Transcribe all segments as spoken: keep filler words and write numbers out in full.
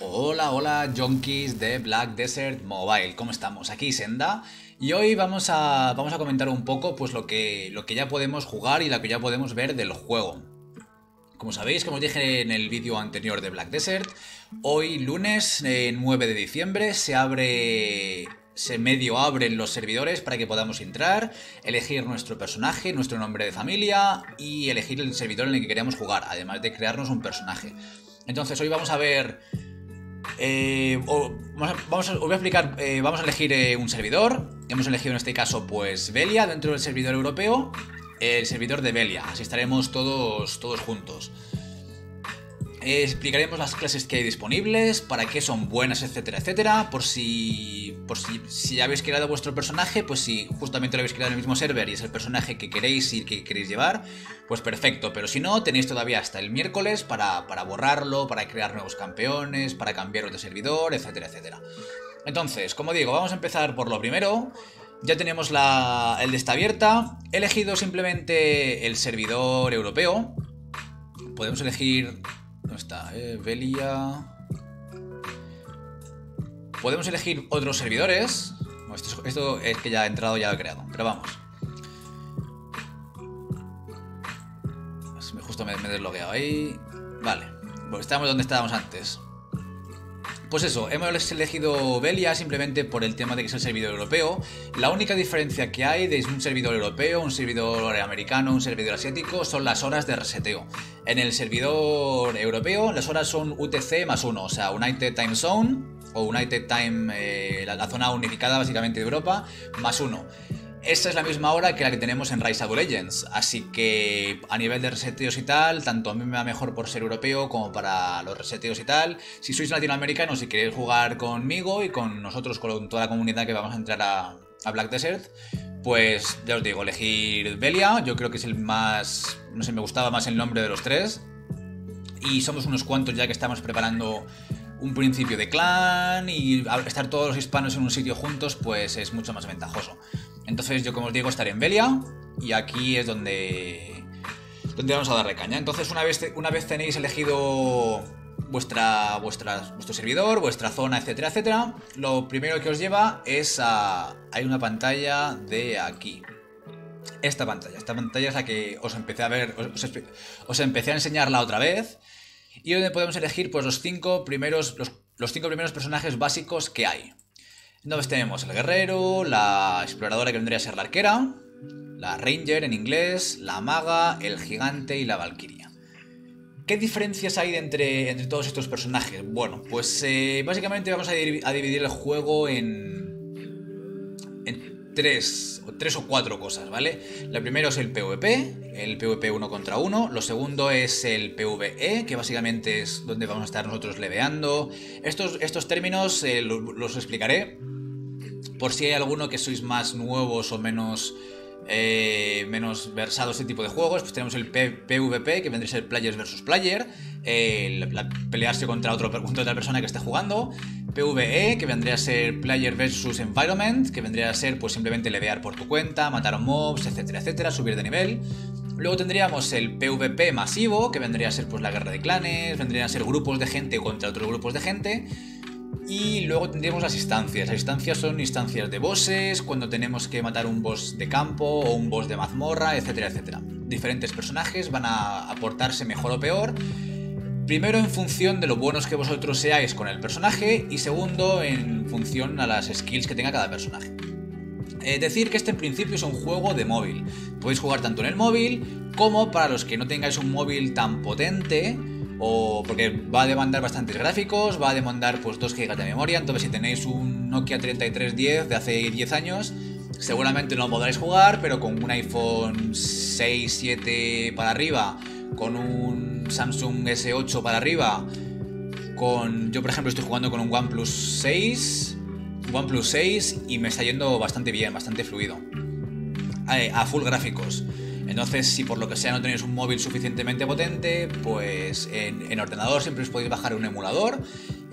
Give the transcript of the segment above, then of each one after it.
Hola, hola, junkies de Black Desert Mobile. ¿Cómo estamos? Aquí Senda. Y hoy vamos a, vamos a comentar un poco pues, lo, que, lo que ya podemos jugar y lo que ya podemos ver del juego. Como sabéis, como os dije en el vídeo anterior de Black Desert, hoy lunes eh, nueve de diciembre se abre... Se medio abren los servidores para que podamos entrar, elegir nuestro personaje, nuestro nombre de familia y elegir el servidor en el que queremos jugar, además de crearnos un personaje. Entonces hoy vamos a ver... Eh, o, vamos a, vamos a, os voy a explicar, eh, vamos a elegir eh, un servidor. Hemos elegido en este caso pues Velia dentro del servidor europeo, el servidor de Velia, así estaremos todos, todos juntos. Eh, explicaremos las clases que hay disponibles, para qué son buenas, etcétera, etcétera, por si por si, si habéis creado vuestro personaje, pues si justamente lo habéis creado en el mismo server y es el personaje que queréis y que queréis llevar, pues perfecto, pero si no, tenéis todavía hasta el miércoles para, para borrarlo, para crear nuevos campeones, para cambiaros de servidor, etcétera, etcétera. Entonces, como digo, vamos a empezar por lo primero. Ya tenemos la, el de esta abierta, he elegido simplemente el servidor europeo, podemos elegir... ¿Dónde está? Eh, Velia. Podemos elegir otros servidores. Esto es, esto es que ya he entrado, ya lo he creado. Pero vamos. Justo me, me he deslogueado ahí. Vale. Pues estamos donde estábamos antes. Pues eso, hemos elegido Velia simplemente por el tema de que es el servidor europeo. La única diferencia que hay de un servidor europeo, un servidor americano, un servidor asiático, son las horas de reseteo. En el servidor europeo las horas son U T C más uno, o sea, United Time Zone, o United Time, eh, la, la zona unificada básicamente de Europa, más uno. Esta es la misma hora que la que tenemos en Rise of Legends, así que a nivel de reseteos y tal, tanto a mí me va mejor por ser europeo como para los reseteos y tal. Si sois latinoamericanos y queréis jugar conmigo y con nosotros, con toda la comunidad que vamos a entrar a, a Black Desert, pues ya os digo, elegir Velia, yo creo que es el más, no sé, me gustaba más el nombre de los tres. Y somos unos cuantos ya que estamos preparando un principio de clan y estar todos los hispanos en un sitio juntos pues es mucho más ventajoso. Entonces yo, como os digo, estaré en Velia y aquí es donde, donde vamos a darle caña. Entonces una vez, una vez tenéis elegido vuestra, vuestra, vuestro servidor, vuestra zona, etcétera, etcétera, lo primero que os lleva es a... Hay una pantalla de aquí. Esta pantalla. Esta pantalla es la que os empecé a ver, os, os empecé a enseñar la otra vez. Y donde podemos elegir pues, los, cinco primeros, los, los cinco primeros personajes básicos que hay. Entonces tenemos el guerrero, la exploradora que vendría a ser la arquera, la ranger en inglés, la maga, el gigante y la valquiria. ¿Qué diferencias hay entre, entre todos estos personajes? Bueno, pues eh, básicamente vamos a, a dividir el juego en, en tres, tres o cuatro cosas, ¿vale? La primera es el PvP, el PvP uno contra uno. Lo segundo es el PvE, que básicamente es donde vamos a estar nosotros leveando. Estos, estos términos eh, los, los explicaré. Por si hay alguno que sois más nuevos o menos, eh, menos versados en este tipo de juegos, pues tenemos el P V P, que vendría a ser Players versus Player, eh, la, la, pelearse contra, otro, contra otra persona que esté jugando. P V E, que vendría a ser Player versus Environment, que vendría a ser pues simplemente levear por tu cuenta, matar mobs, etcétera, etcétera, subir de nivel. Luego tendríamos el P V P masivo, que vendría a ser pues la guerra de clanes, vendrían a ser grupos de gente contra otros grupos de gente. Y luego tendríamos las instancias. Las instancias son instancias de bosses, cuando tenemos que matar un boss de campo o un boss de mazmorra, etcétera, etcétera. Diferentes personajes van a aportarse mejor o peor, primero en función de lo buenos que vosotros seáis con el personaje y segundo en función a las skills que tenga cada personaje. Eh, decir que este en principio es un juego de móvil. Podéis jugar tanto en el móvil como para los que no tengáis un móvil tan potente, o porque va a demandar bastantes gráficos, va a demandar pues dos gigas de memoria. Entonces si tenéis un Nokia treinta y tres diez de hace diez años, seguramente no podréis jugar, pero con un iPhone seis, siete para arriba, con un Samsung S ocho para arriba, con... yo por ejemplo estoy jugando con un OnePlus seis y me está yendo bastante bien, bastante fluido, a full gráficos. Entonces, si por lo que sea no tenéis un móvil suficientemente potente, pues en, en ordenador siempre os podéis bajar un emulador.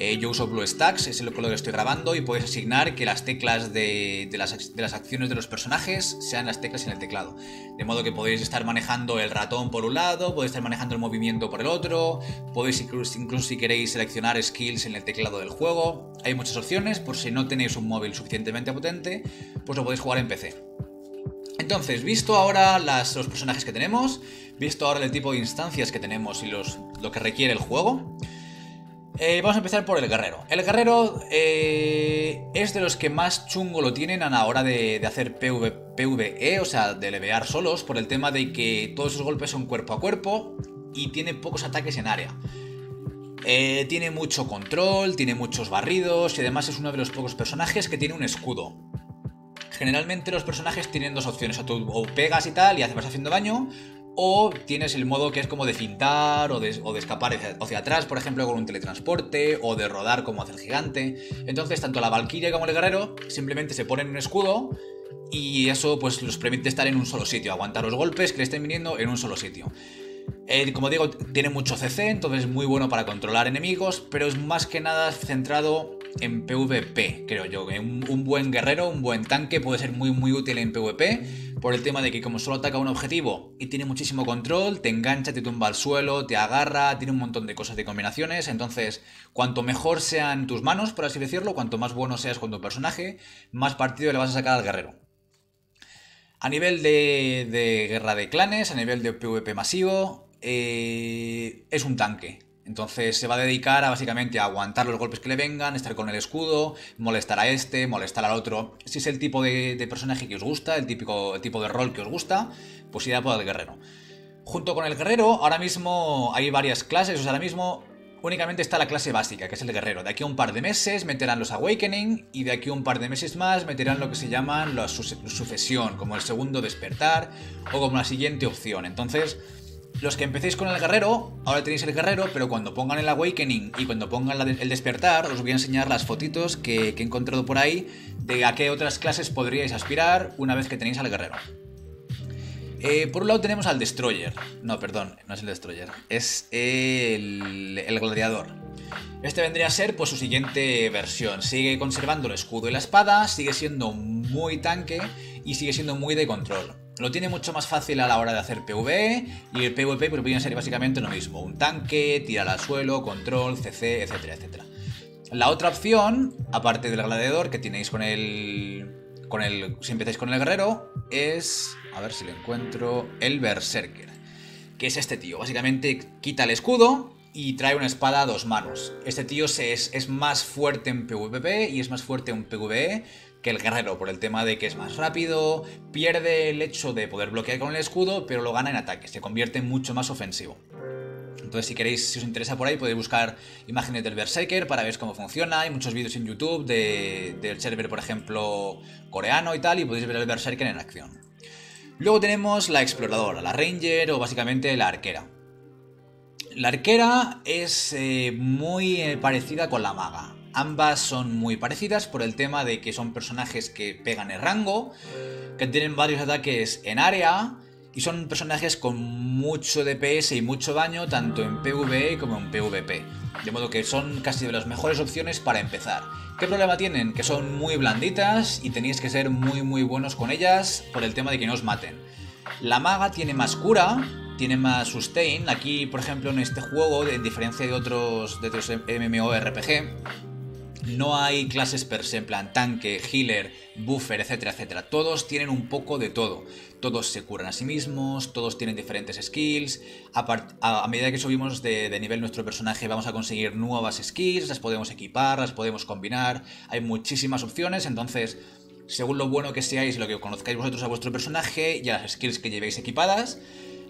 Eh, yo uso BlueStacks, es lo que lo estoy grabando, y puedes asignar que las teclas de, de, las, de las acciones de los personajes sean las teclas en el teclado. De modo que podéis estar manejando el ratón por un lado, podéis estar manejando el movimiento por el otro, podéis incluso, incluso si queréis seleccionar skills en el teclado del juego. Hay muchas opciones, por si no tenéis un móvil suficientemente potente, pues lo podéis jugar en P C. Entonces, visto ahora las, los personajes que tenemos, visto ahora el tipo de instancias que tenemos y los, lo que requiere el juego... Eh, vamos a empezar por el guerrero. El guerrero eh, es de los que más chungo lo tienen a la hora de, de hacer P V, P V E, o sea, de levear solos, por el tema de que todos sus golpes son cuerpo a cuerpo y tiene pocos ataques en área. Eh, tiene mucho control, tiene muchos barridos y además es uno de los pocos personajes que tiene un escudo. Generalmente los personajes tienen dos opciones, o tú o pegas y tal y vas haciendo daño... O tienes el modo que es como de fintar o de, o de escapar hacia, hacia atrás, por ejemplo, con un teletransporte, o de rodar como hacer gigante. Entonces, tanto la valquiria como el guerrero simplemente se ponen un escudo y eso pues los permite estar en un solo sitio, aguantar los golpes que le estén viniendo en un solo sitio. Eh, como digo, tiene mucho C C, entonces es muy bueno para controlar enemigos, pero es más que nada centrado en P V P, creo yo. Un, un buen guerrero, un buen tanque puede ser muy muy útil en P V P, por el tema de que como solo ataca un objetivo y tiene muchísimo control, te engancha, te tumba al suelo, te agarra, tiene un montón de cosas, de combinaciones. Entonces, cuanto mejor sean tus manos, por así decirlo, cuanto más bueno seas con tu personaje, más partido le vas a sacar al guerrero. A nivel de, de guerra de clanes, a nivel de P V P masivo, eh, es un tanque. Entonces se va a dedicar a básicamente a aguantar los golpes que le vengan, estar con el escudo, molestar a este, molestar al otro. Si es el tipo de, de personaje que os gusta, el típico el tipo de rol que os gusta, pues irá por el guerrero. Junto con el guerrero, ahora mismo hay varias clases, o sea, ahora mismo únicamente está la clase básica, que es el guerrero. De aquí a un par de meses meterán los Awakening, y de aquí a un par de meses más meterán lo que se llaman la sucesión, como el segundo despertar, o como la siguiente opción. Entonces... los que empecéis con el guerrero, ahora tenéis el guerrero, pero cuando pongan el Awakening y cuando pongan la de, el despertar, os voy a enseñar las fotitos que, que he encontrado por ahí de a qué otras clases podríais aspirar una vez que tenéis al guerrero. Eh, por un lado tenemos al Destroyer. No, perdón, no es el Destroyer, es el, el Gladiador. Este vendría a ser pues su siguiente versión. Sigue conservando el escudo y la espada, sigue siendo muy tanque y sigue siendo muy de control. Lo tiene mucho más fácil a la hora de hacer P V E, y el P V P pues viene a ser básicamente lo mismo. Un tanque, tirar al suelo, control, C C, etcétera, etcétera. La otra opción, aparte del gladiador que tenéis con el... con el si empezáis con el guerrero, es... a ver si lo encuentro... el Berserker, que es este tío. Básicamente quita el escudo y trae una espada a dos manos. Este tío se es, es más fuerte en P V P y es más fuerte en P V E que el guerrero, por el tema de que es más rápido, pierde el hecho de poder bloquear con el escudo, pero lo gana en ataque, se convierte en mucho más ofensivo. Entonces, si queréis, si os interesa por ahí, podéis buscar imágenes del Berserker para ver cómo funciona. Hay muchos vídeos en YouTube de, del server, por ejemplo, coreano y tal, y podéis ver el Berserker en acción. Luego tenemos la exploradora, la ranger o básicamente la arquera. La arquera es eh, muy eh, parecida con la maga. Ambas son muy parecidas por el tema de que son personajes que pegan el rango, que tienen varios ataques en área y son personajes con mucho D P S y mucho daño tanto en P V E como en P V P. De modo que son casi de las mejores opciones para empezar. ¿Qué problema tienen? Que son muy blanditas y tenéis que ser muy muy buenos con ellas por el tema de que no os maten. La maga tiene más cura, tiene más sustain. Aquí, por ejemplo, en este juego, en diferencia de otros, de otros MMORPG, no hay clases per se, en plan tanque, healer, buffer, etcétera, etcétera. Todos tienen un poco de todo. Todos se curan a sí mismos, todos tienen diferentes skills. A, a, a medida que subimos de, de nivel nuestro personaje vamos a conseguir nuevas skills, las podemos equipar, las podemos combinar. Hay muchísimas opciones, entonces, según lo bueno que seáis, lo que conozcáis vosotros a vuestro personaje y a las skills que llevéis equipadas,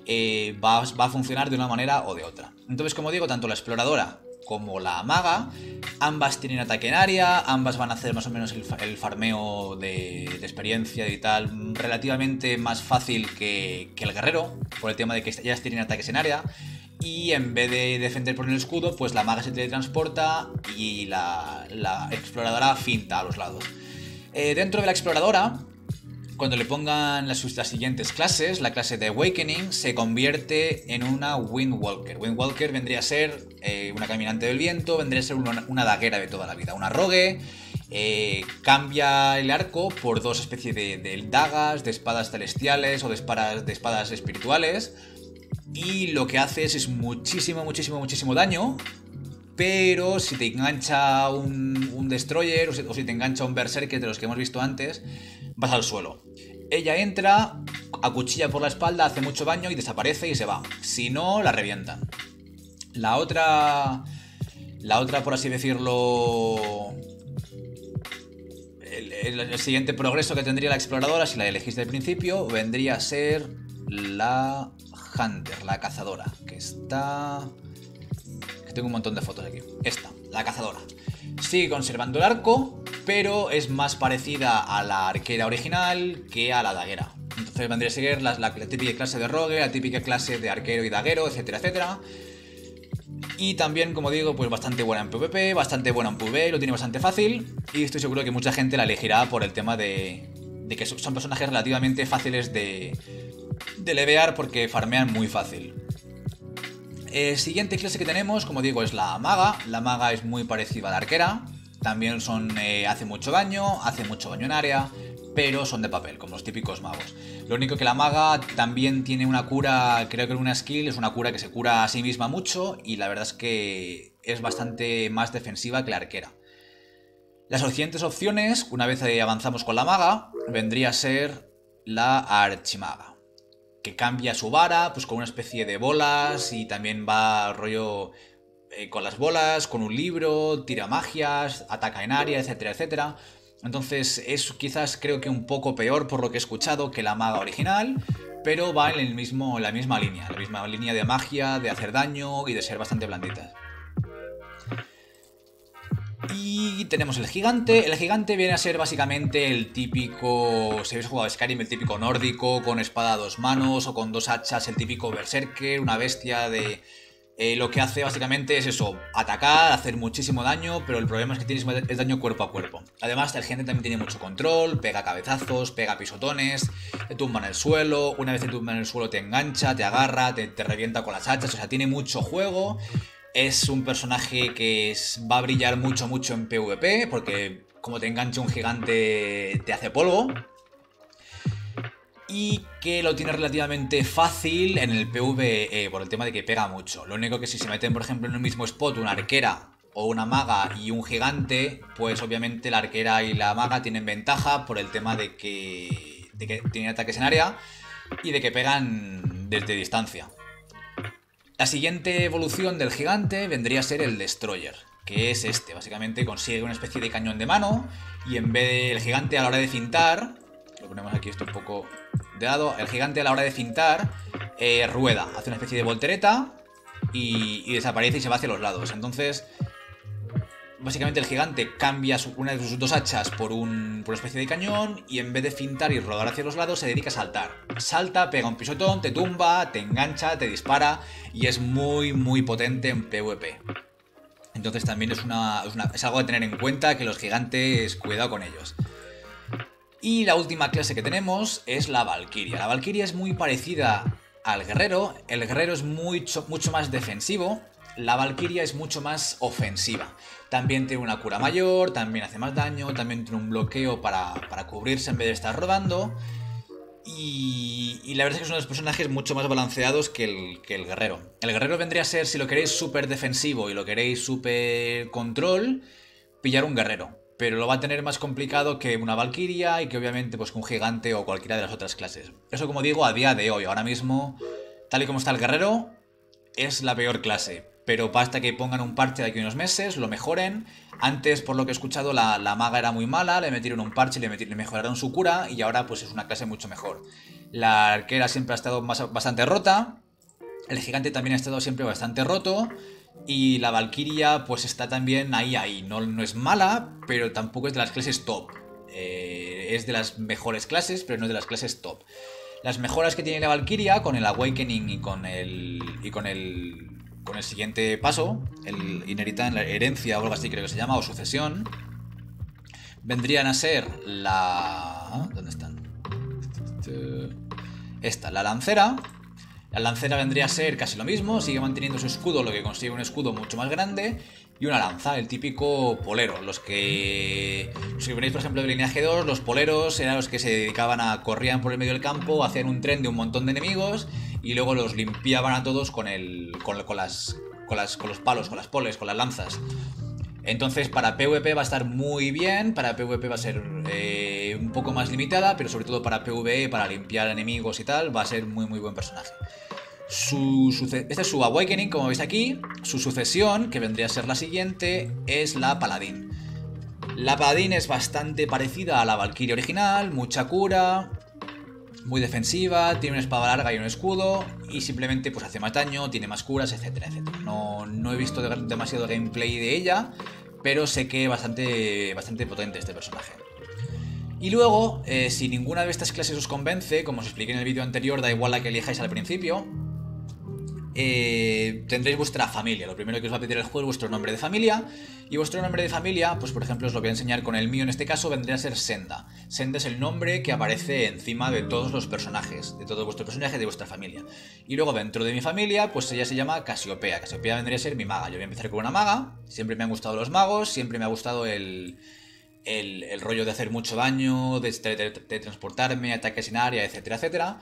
eh, va, va a funcionar de una manera o de otra. Entonces, como digo, tanto la exploradora como la maga, ambas tienen ataque en área, ambas van a hacer más o menos el, el farmeo de, de experiencia y tal relativamente más fácil que, que el guerrero, por el tema de que ellas tienen ataques en área, y en vez de defender por el escudo, pues la maga se teletransporta y la, la exploradora finta a los lados. Eh, dentro de la exploradora, Cuando le pongan las, las siguientes clases, la clase de Awakening se convierte en una Windwalker. Windwalker vendría a ser eh, una caminante del viento, vendría a ser una, una daguera de toda la vida, una rogue. Eh, cambia el arco por dos especies de, de dagas, de espadas celestiales o de espadas, de espadas espirituales. Y lo que haces es muchísimo, muchísimo, muchísimo daño. Pero si te engancha un, un Destroyer o si, o si te engancha un Berserker de los que hemos visto antes, vas al suelo. Ella entra, acuchilla por la espalda, hace mucho daño y desaparece y se va. Si no, la revientan. La otra, la otra por así decirlo... El, el, el siguiente progreso que tendría la exploradora, si la elegiste al principio, vendría a ser la Hunter, la cazadora, que está... que tengo un montón de fotos aquí. Esta, la cazadora. Sigue conservando el arco, pero es más parecida a la arquera original que a la daguera. Entonces vendría a seguir la, la, la típica clase de rogue, la típica clase de arquero y daguero, etcétera, etcétera. Y también, como digo, pues bastante buena en PvP, bastante buena en PvE, lo tiene bastante fácil. Y estoy seguro que mucha gente la elegirá por el tema de, de que son personajes relativamente fáciles de, de levear porque farmean muy fácil. Eh, siguiente clase que tenemos, como digo, es la maga. La maga es muy parecida a la arquera. También son, eh, hace mucho daño, hace mucho daño en área, pero son de papel, como los típicos magos. Lo único que la maga también tiene una cura, creo que una skill, es una cura que se cura a sí misma mucho y la verdad es que es bastante más defensiva que la arquera. Las siguientes opciones, una vez avanzamos con la maga, vendría a ser la archimaga, que cambia su vara pues con una especie de bolas y también va rollo eh, con las bolas, con un libro, tira magias, ataca en área, etcétera, etcétera. Entonces es quizás creo que un poco peor por lo que he escuchado que la maga original, pero va en, el mismo, en la misma línea, la misma línea de magia, de hacer daño y de ser bastante blandita. Y tenemos el gigante. El gigante viene a ser básicamente el típico, si habéis jugado a Skyrim, el típico nórdico con espada a dos manos o con dos hachas, el típico berserker, una bestia de... Eh, lo que hace básicamente es eso, atacar, hacer muchísimo daño, pero el problema es que tienes es daño cuerpo a cuerpo. Además, el gigante también tiene mucho control, pega cabezazos, pega pisotones, te tumba en el suelo, una vez te tumba en el suelo te engancha, te agarra, te, te revienta con las hachas, o sea, tiene mucho juego. Es un personaje que es, va a brillar mucho, mucho en PvP, porque como te engancha un gigante te hace polvo. Y que lo tiene relativamente fácil en el PvE, por el tema de que pega mucho. Lo único que si se meten, por ejemplo, en un mismo spot una arquera o una maga y un gigante, pues obviamente la arquera y la maga tienen ventaja por el tema de que, de que tienen ataques en área y de que pegan desde distancia. La siguiente evolución del gigante vendría a ser el Destroyer, que es este. Básicamente consigue una especie de cañón de mano y en vez del gigante a la hora de cintar... Lo ponemos aquí esto un poco de lado. El gigante a la hora de cintar eh, rueda, hace una especie de voltereta y, y desaparece y se va hacia los lados. Entonces, básicamente el gigante cambia su, una de sus dos hachas por, un, por una especie de cañón y en vez de cintar y rodar hacia los lados se dedica a saltar. Salta, pega un pisotón, te tumba, te engancha, te dispara y es muy muy potente en PvP. Entonces también es, una, es, una, es algo a tener en cuenta, que los gigantes, cuidado con ellos. Y la última clase que tenemos es la Valquiria. La Valquiria es muy parecida al guerrero. El guerrero es mucho, mucho más defensivo. La Valquiria es mucho más ofensiva. También tiene una cura mayor, también hace más daño, también tiene un bloqueo para, para cubrirse en vez de estar rodando. Y, y la verdad es que son los personajes mucho más balanceados que el, que el guerrero. El guerrero vendría a ser, si lo queréis súper defensivo y lo queréis súper control, pillar un guerrero. Pero lo va a tener más complicado que una valquiria y que obviamente pues un gigante o cualquiera de las otras clases. Eso, como digo, a día de hoy. Ahora mismo, tal y como está el guerrero, es la peor clase. Pero basta que pongan un parche de aquí a unos meses, lo mejoren. Antes, por lo que he escuchado, la, la maga era muy mala, le metieron un parche, le, metieron, le mejoraron su cura y ahora pues es una clase mucho mejor. La arquera siempre ha estado más, bastante rota. El gigante también ha estado siempre bastante roto. Y la Valquiria pues está también ahí, ahí. No, no es mala, pero tampoco es de las clases top. Eh, es de las mejores clases, pero no es de las clases top. Las mejoras que tiene la Valquiria con el Awakening y con el, y con el, con el siguiente paso, el inheritar la herencia o algo así creo que se llama, o sucesión, vendrían a ser la... ¿Dónde están? eh, esta, la lancera. La lancera vendría a ser casi lo mismo, sigue manteniendo su escudo, lo que consigue un escudo mucho más grande, y una lanza, el típico polero. Los que, si venéis por ejemplo de Lineage dos, los poleros eran los que se dedicaban a, corrían por el medio del campo, hacían un tren de un montón de enemigos y luego los limpiaban a todos con, el, con, con, las, con, las, con los palos, con las poles, con las lanzas. Entonces para PvP va a estar muy bien, para PvP va a ser eh, un poco más limitada, pero sobre todo para PvE, para limpiar enemigos y tal, va a ser muy muy buen personaje. Su, su, este es su Awakening, como veis aquí. Su sucesión, que vendría a ser la siguiente, es la Paladín. La Paladín es bastante parecida a la Valkyrie original, mucha cura, muy defensiva, tiene una espada larga y un escudo, y simplemente pues hace más daño, tiene más curas, etcétera, etcétera. No, no he visto demasiado gameplay de ella, pero sé que es bastante, bastante potente este personaje. Y luego, eh, si ninguna de estas clases os convence, como os expliqué en el vídeo anterior, da igual la que elijáis al principio, eh, tendréis vuestra familia. Lo primero que os va a pedir el juego es vuestro nombre de familia, y vuestro nombre de familia, pues por ejemplo os lo voy a enseñar con el mío. En este caso vendría a ser Senda. Senda es el nombre que aparece encima de todos los personajes, de todos vuestros personajes, de vuestra familia. Y luego dentro de mi familia, pues ella se llama Casiopea. Casiopea vendría a ser mi maga. Yo voy a empezar con una maga, siempre me han gustado los magos, siempre me ha gustado el... El, el rollo de hacer mucho daño, de, de, de, de transportarme, ataques en área, etcétera, etcétera.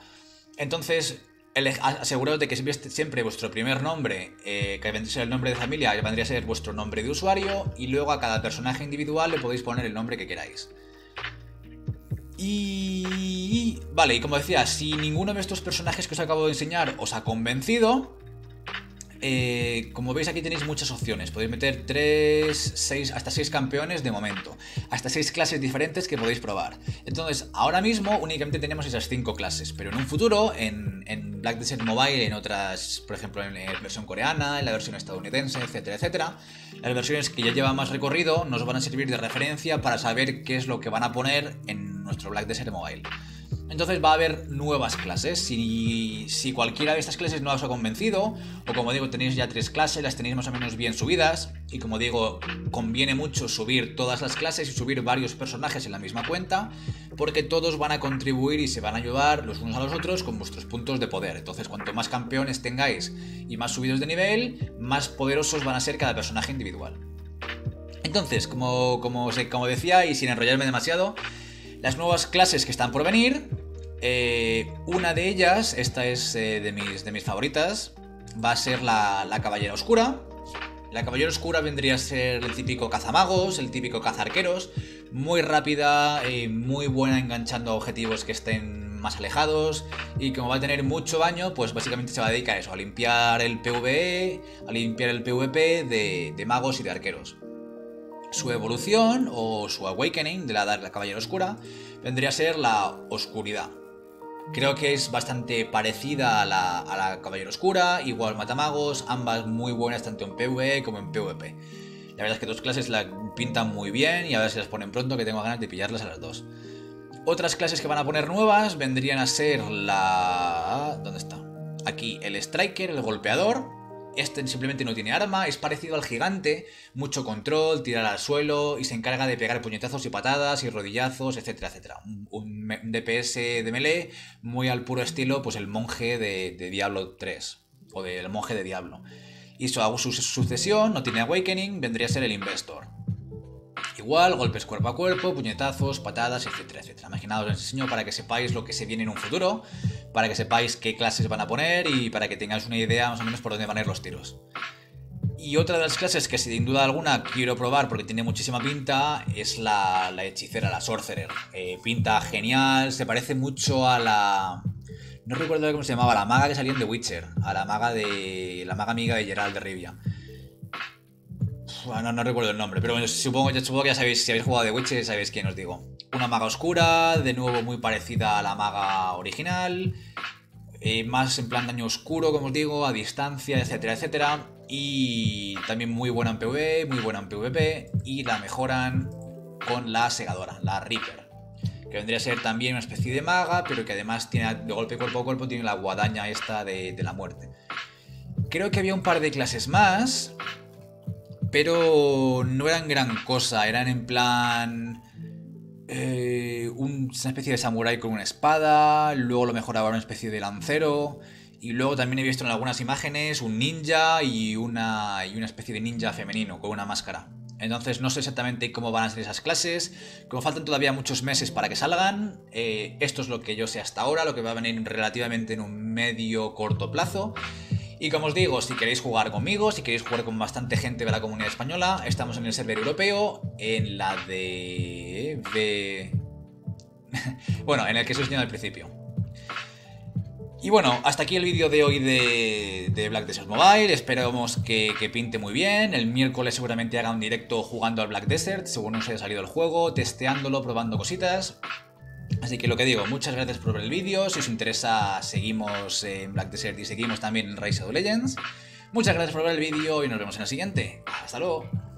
Entonces, el, aseguraos de que siempre, siempre vuestro primer nombre, eh, que vendría a ser el nombre de familia, vendría a ser vuestro nombre de usuario, y luego a cada personaje individual le podéis poner el nombre que queráis. Y... vale, y como decía, si ninguno de estos personajes que os acabo de enseñar os ha convencido, Eh, como veis aquí tenéis muchas opciones. Podéis meter tres, seis, hasta seis campeones de momento, hasta seis clases diferentes que podéis probar. Entonces ahora mismo únicamente tenemos esas cinco clases, pero en un futuro, en, en Black Desert Mobile, en otras, por ejemplo en la versión coreana, en la versión estadounidense, etcétera, etcétera, las versiones que ya llevan más recorrido nos van a servir de referencia para saber qué es lo que van a poner en nuestro Black Desert Mobile. Entonces va a haber nuevas clases. Si, si cualquiera de estas clases no os ha convencido, o como digo, tenéis ya tres clases, las tenéis más o menos bien subidas, y como digo, conviene mucho subir todas las clases y subir varios personajes en la misma cuenta, porque todos van a contribuir y se van a ayudar los unos a los otros con vuestros puntos de poder. Entonces cuanto más campeones tengáis y más subidos de nivel, más poderosos van a ser cada personaje individual. Entonces, como, como, como decía, y sin enrollarme demasiado, las nuevas clases que están por venir, eh, una de ellas, esta es eh, de, mis, de mis favoritas, va a ser la, la Caballera Oscura. La Caballera Oscura vendría a ser el típico cazamagos, el típico cazarqueros, muy rápida, eh, muy buena enganchando a objetivos que estén más alejados, y como va a tener mucho daño, pues básicamente se va a dedicar a eso, a limpiar el PvE, a limpiar el PvP de, de magos y de arqueros. Su evolución o su awakening de la, la Caballera Oscura vendría a ser la Oscuridad. Creo que es bastante parecida a la, a la Caballera Oscura, igual matamagos, ambas muy buenas tanto en PvE como en PvP. La verdad es que dos clases la pintan muy bien, y a ver si las ponen pronto, que tengo ganas de pillarlas a las dos. Otras clases que van a poner nuevas vendrían a ser la... ¿dónde está? Aquí, el Striker, el Golpeador. Este simplemente no tiene arma, es parecido al gigante, mucho control, tirar al suelo, y se encarga de pegar puñetazos y patadas y rodillazos, etcétera, etcétera. Un D P S de melee muy al puro estilo, pues el monje de, de Diablo tres, o del monje de Diablo. Y su, su sucesión, no tiene Awakening, vendría a ser el Investor. Igual, golpes cuerpo a cuerpo, puñetazos, patadas, etcétera, etcétera. Imaginaos, os enseño para que sepáis lo que se viene en un futuro, para que sepáis qué clases van a poner y para que tengáis una idea más o menos por dónde van a ir los tiros. Y otra de las clases que sin duda alguna quiero probar porque tiene muchísima pinta es la, la hechicera, la Sorcerer. Eh, pinta genial, se parece mucho a la... no recuerdo cómo se llamaba, la maga que salía en The Witcher, a la maga de la maga amiga de Geralt de Rivia. No, no recuerdo el nombre, pero bueno, supongo, supongo que ya sabéis, si habéis jugado The Witcher sabéis quién os digo. Una maga oscura, de nuevo muy parecida a la maga original, eh, más en plan daño oscuro, como os digo, a distancia, etcétera, etcétera. Y también muy buena en PvE, muy buena en PvP, y la mejoran con la segadora, la Reaper, que vendría a ser también una especie de maga, pero que además tiene, de golpe cuerpo a cuerpo, tiene la guadaña esta de, de la muerte. Creo que había un par de clases más, pero no eran gran cosa, eran en plan... eh, un, una especie de samurái con una espada, luego lo mejoraba una especie de lancero, y luego también he visto en algunas imágenes un ninja y una, y una especie de ninja femenino con una máscara. Entonces no sé exactamente cómo van a ser esas clases. Como faltan todavía muchos meses para que salgan, eh, esto es lo que yo sé hasta ahora, lo que va a venir relativamente en un medio corto plazo. Y como os digo, si queréis jugar conmigo, si queréis jugar con bastante gente de la comunidad española, estamos en el server europeo, en la de... de... bueno, en el que os he enseñado al principio. Y bueno, hasta aquí el vídeo de hoy de, de Black Desert Mobile. Esperamos que, que pinte muy bien. El miércoles seguramente haga un directo jugando al Black Desert, según nos haya salido el juego, testeándolo, probando cositas. Así que lo que digo, muchas gracias por ver el vídeo. Si os interesa, seguimos en Black Desert y seguimos también en Rise of Legends. Muchas gracias por ver el vídeo y nos vemos en el siguiente. Hasta luego.